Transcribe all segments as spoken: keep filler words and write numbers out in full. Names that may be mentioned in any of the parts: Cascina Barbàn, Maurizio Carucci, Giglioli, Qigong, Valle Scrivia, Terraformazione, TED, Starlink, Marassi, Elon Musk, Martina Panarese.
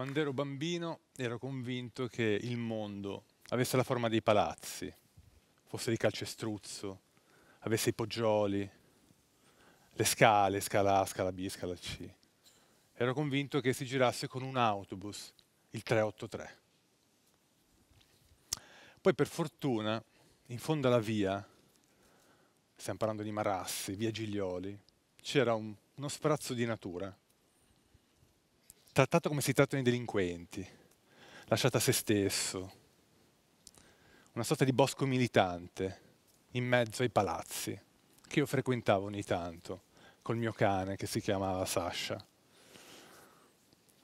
Quando ero bambino ero convinto che il mondo avesse la forma dei palazzi, fosse di calcestruzzo, avesse i poggioli, le scale, scala A, scala B, scala C. Ero convinto che si girasse con un autobus, il tre otto tre. Poi per fortuna, in fondo alla via, stiamo parlando di Marassi, via Giglioli, c'era un, uno sprazzo di natura, trattato come si trattano i delinquenti, lasciato a se stesso, una sorta di bosco militante in mezzo ai palazzi che io frequentavo ogni tanto col mio cane che si chiamava Sasha.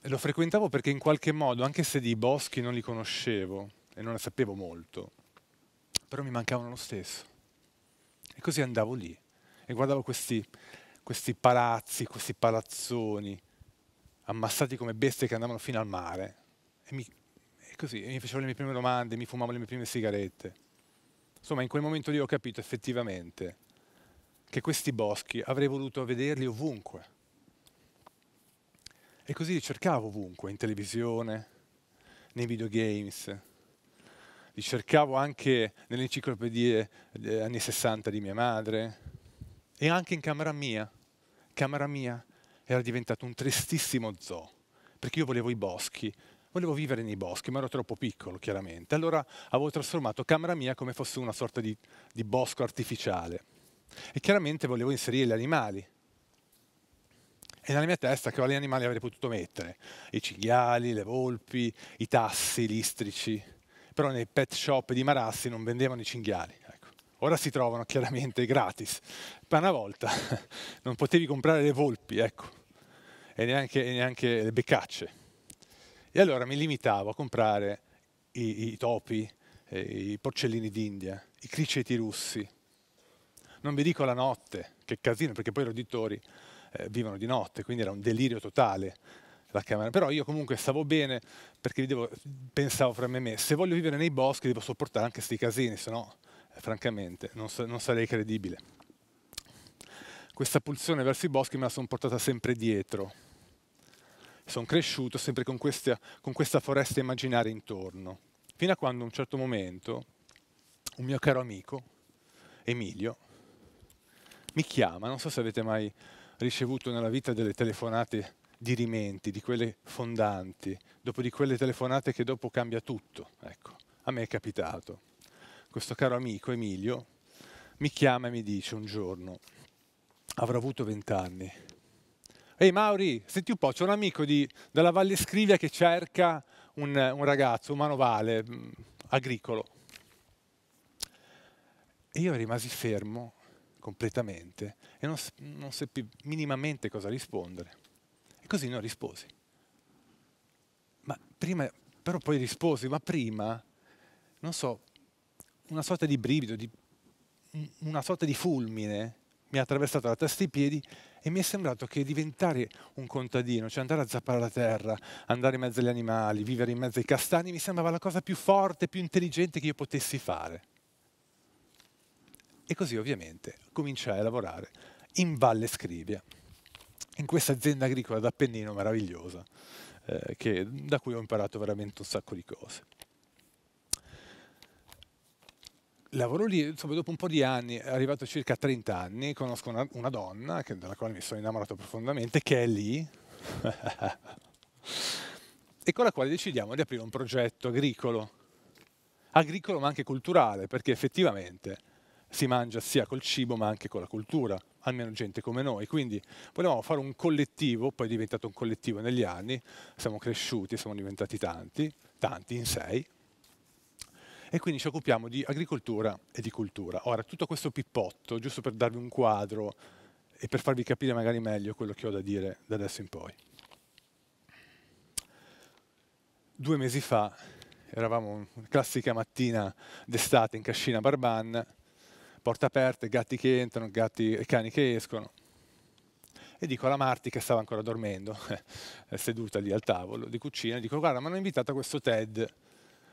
E lo frequentavo perché in qualche modo, anche se di boschi non li conoscevo e non ne sapevo molto, però mi mancavano lo stesso. E così andavo lì e guardavo questi, questi palazzi, questi palazzoni, ammassati come bestie che andavano fino al mare. E, mi, e così e mi facevo le mie prime domande, mi fumavo le mie prime sigarette. Insomma, in quel momento lì ho capito effettivamente che questi boschi avrei voluto vederli ovunque. E così li cercavo ovunque, in televisione, nei videogames. Li cercavo anche nelle enciclopedie degli anni sessanta di mia madre. E anche in camera mia. Camera mia. Era diventato un tristissimo zoo, perché io volevo i boschi, volevo vivere nei boschi, ma ero troppo piccolo, chiaramente. Allora avevo trasformato camera mia come fosse una sorta di, di bosco artificiale. E chiaramente volevo inserire gli animali. E nella mia testa che quali animali avrei potuto mettere? I cinghiali, le volpi, i tassi, gli istrici. Però nei pet shop di Marassi non vendevano i cinghiali. Ora si trovano chiaramente gratis, ma una volta non potevi comprare le volpi, ecco, e neanche, e neanche le beccacce. E allora mi limitavo a comprare i, i topi, eh, i porcellini d'India, i criceti russi. Non vi dico la notte, che casino, perché poi i roditori eh, vivono di notte, quindi era un delirio totale la camera. Però io comunque stavo bene, perché devo, pensavo fra me e me, se voglio vivere nei boschi devo sopportare anche questi casini, se no... francamente, non, non sarei credibile. Questa pulsione verso i boschi me la sono portata sempre dietro. Sono cresciuto sempre con questa, con questa foresta immaginaria intorno, fino a quando a un certo momento un mio caro amico, Emilio, mi chiama. Non so se avete mai ricevuto nella vita delle telefonate dirimenti, di quelle fondanti, dopo di quelle telefonate che dopo cambia tutto. Ecco, a me è capitato. Questo caro amico Emilio mi chiama e mi dice un giorno, avrò avuto vent'anni, ehi Mauri, senti un po', c'è un amico di, dalla Valle Scrivia che cerca un, un ragazzo, un manovale, mh, agricolo. E io rimasi fermo completamente e non, non seppi minimamente cosa rispondere. E così non risposi. Ma prima, però poi risposi, ma prima, non so, una sorta di brivido, di, una sorta di fulmine mi ha attraversato la testa e i piedi e mi è sembrato che diventare un contadino, cioè andare a zappare la terra, andare in mezzo agli animali, vivere in mezzo ai castani, mi sembrava la cosa più forte, più intelligente che io potessi fare. E così ovviamente cominciai a lavorare in Valle Scrivia, in questa azienda agricola d'Appennino meravigliosa, eh, che, da cui ho imparato veramente un sacco di cose. Lavoro lì, insomma, dopo un po' di anni, arrivato a circa trenta anni, conosco una, una donna che, della quale mi sono innamorato profondamente, che è lì, e con la quale decidiamo di aprire un progetto agricolo, agricolo ma anche culturale, perché effettivamente si mangia sia col cibo ma anche con la cultura, almeno gente come noi. Quindi volevamo fare un collettivo, poi è diventato un collettivo negli anni, siamo cresciuti, siamo diventati tanti, tanti in sei, e quindi ci occupiamo di agricoltura e di cultura. Ora, tutto questo pippotto, giusto per darvi un quadro e per farvi capire magari meglio quello che ho da dire da adesso in poi. due mesi fa, eravamo una classica mattina d'estate in Cascina Barbàn, porte aperte, gatti che entrano, gatti e cani che escono. E dico alla Marti, che stava ancora dormendo, seduta lì al tavolo di cucina, dico: guarda, mi hanno invitato a questo TED,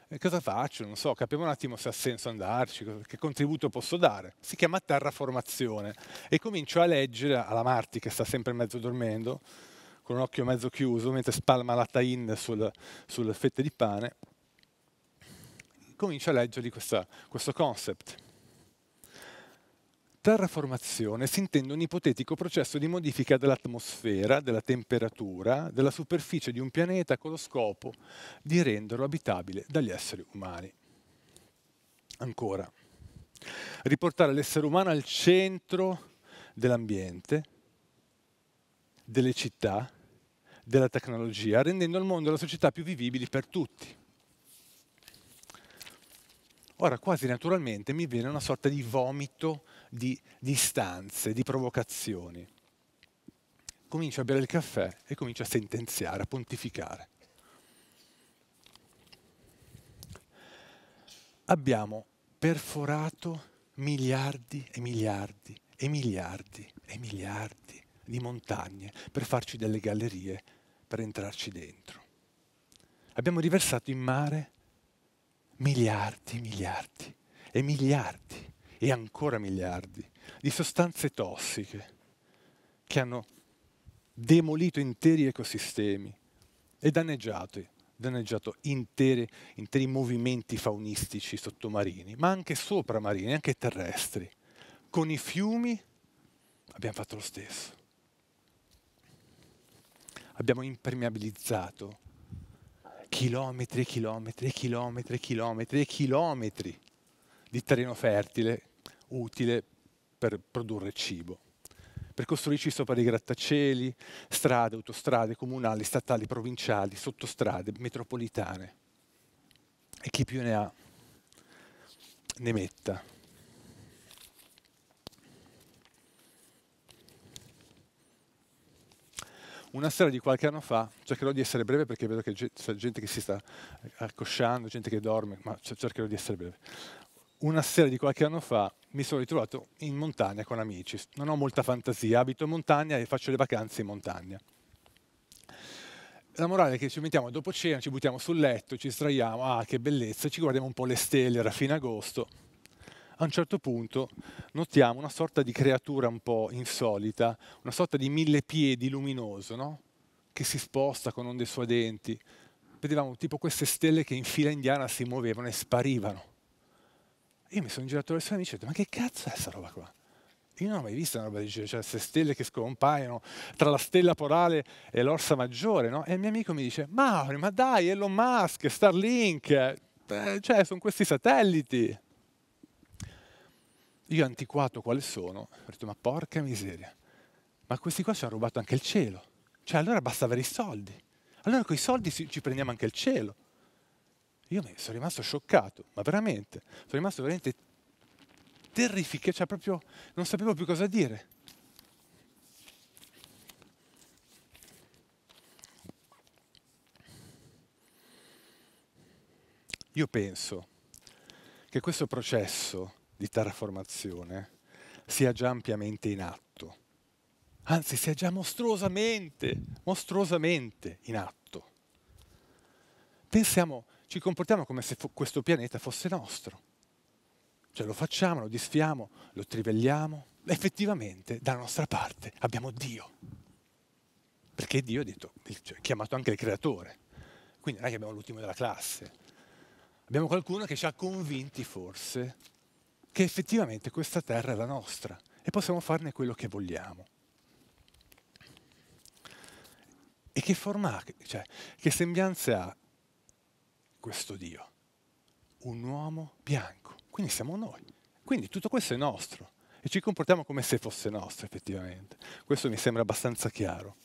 e cosa faccio? Non so, capiamo un attimo se ha senso andarci, che contributo posso dare. Si chiama Terraformazione, e comincio a leggere alla Marti, che sta sempre mezzo dormendo, con un occhio mezzo chiuso, mentre spalma la tain sul, sulle fette di pane, comincio a leggergli questa, questo concept. Terraformazione si intende un ipotetico processo di modifica dell'atmosfera, della temperatura, della superficie di un pianeta con lo scopo di renderlo abitabile dagli esseri umani. Ancora, riportare l'essere umano al centro dell'ambiente, delle città, della tecnologia, rendendo il mondo e la società più vivibili per tutti. Ora, quasi naturalmente, mi viene una sorta di vomito di istanze, di provocazioni. Comincio a bere il caffè e comincio a sentenziare, a pontificare. Abbiamo perforato miliardi e miliardi e miliardi e miliardi di montagne per farci delle gallerie, per entrarci dentro. Abbiamo riversato in mare miliardi, miliardi e miliardi e ancora miliardi di sostanze tossiche che hanno demolito interi ecosistemi e danneggiato, danneggiato interi, interi movimenti faunistici sottomarini, ma anche sopramarini, anche terrestri. Con i fiumi abbiamo fatto lo stesso. Abbiamo impermeabilizzato chilometri e chilometri e chilometri e chilometri e chilometri di terreno fertile utile per produrre cibo, per costruirci sopra dei grattacieli, strade, autostrade comunali, statali, provinciali, sottostrade, metropolitane. E chi più ne ha ne metta. Una sera di qualche anno fa, cercherò di essere breve perché vedo che c'è gente che si sta accosciando, gente che dorme, ma cercherò di essere breve. Una sera di qualche anno fa mi sono ritrovato in montagna con amici. Non ho molta fantasia, abito in montagna e faccio le vacanze in montagna. La morale è che ci mettiamo dopo cena, ci buttiamo sul letto, ci sdraiamo, ah che bellezza, ci guardiamo un po' le stelle, era fine agosto. A un certo punto notiamo una sorta di creatura un po' insolita, una sorta di mille piedi luminoso, no? Che si sposta con onde suadenti. Vedevamo tipo queste stelle che in fila indiana si muovevano e sparivano. Io mi sono girato verso l'amico e ho detto: ma che cazzo è questa roba qua? Io non ho mai visto una roba del genere, cioè queste stelle che scompaiono tra la stella polare e l'Orsa Maggiore, no? E il mio amico mi dice: Mauri, ma dai, Elon Musk, Starlink, eh, cioè sono questi satelliti. Io antiquato quale sono, ho detto: ma porca miseria, ma questi qua ci hanno rubato anche il cielo. Cioè allora basta avere i soldi, allora con i soldi ci prendiamo anche il cielo. Io mi sono rimasto scioccato, ma veramente, sono rimasto veramente terrificato, cioè proprio non sapevo più cosa dire. Io penso che questo processo di terraformazione sia già ampiamente in atto, anzi sia già mostruosamente, mostruosamente in atto. Pensiamo, ci comportiamo come se questo pianeta fosse nostro, cioè lo facciamo, lo disfiamo, lo trivelliamo, effettivamente dalla nostra parte abbiamo Dio, perché Dio ha detto, cioè, chiamato anche il creatore, quindi non è che abbiamo l'ultimo della classe, abbiamo qualcuno che ci ha convinti forse che effettivamente questa terra è la nostra e possiamo farne quello che vogliamo. E che forma, cioè, che sembianze ha questo Dio? Un uomo bianco, quindi siamo noi. Quindi tutto questo è nostro e ci comportiamo come se fosse nostro effettivamente. Questo mi sembra abbastanza chiaro.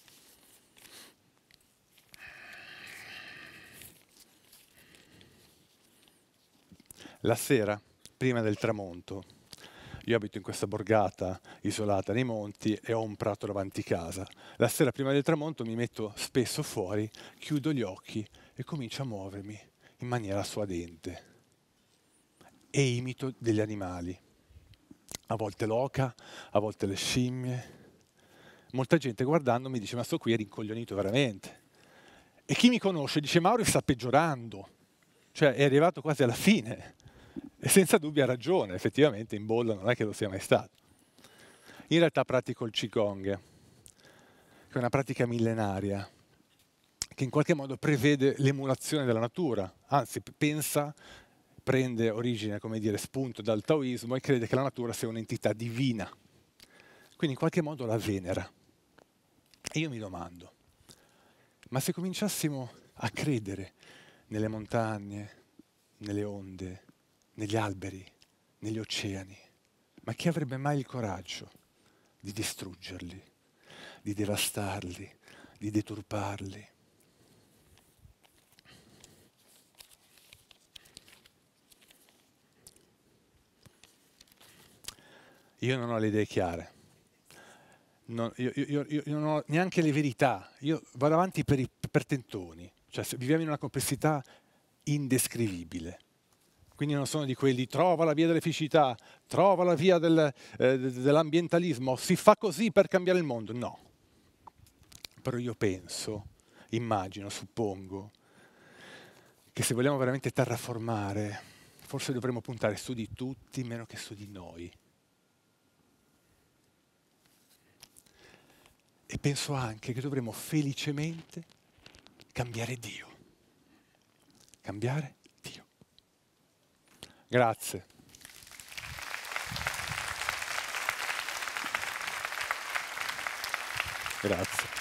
La sera, prima del tramonto, Io abito in questa borgata isolata nei monti e ho un prato davanti casa. La sera prima del tramonto mi metto spesso fuori, chiudo gli occhi e comincio a muovermi in maniera suadente. E imito degli animali. A volte l'oca, a volte le scimmie. Molta gente guardando mi dice, ma sto qui è rincoglionito veramente. E chi mi conosce dice, Mauro sta peggiorando. Cioè è arrivato quasi alla fine. E senza dubbio ha ragione, effettivamente in bolla non è che lo sia mai stato. In realtà pratico il Qigong, che è una pratica millenaria, che in qualche modo prevede l'emulazione della natura, anzi pensa, prende origine, come dire, spunto dal taoismo e crede che la natura sia un'entità divina. Quindi in qualche modo la venera. E io mi domando, ma se cominciassimo a credere nelle montagne, nelle onde, negli alberi, negli oceani, ma chi avrebbe mai il coraggio di distruggerli, di devastarli, di deturparli? Io non ho le idee chiare, non, io, io, io, io non ho neanche le verità, io vado avanti per, i, per tentoni, cioè viviamo in una complessità indescrivibile. Quindi non sono di quelli, trova la via delle felicità, trova la via del, eh, dell'ambientalismo, si fa così per cambiare il mondo. No. Però io penso, immagino, suppongo, che se vogliamo veramente terraformare, forse dovremmo puntare su di tutti meno che su di noi. E penso anche che dovremmo felicemente cambiare Dio. Cambiare? Grazie. Grazie.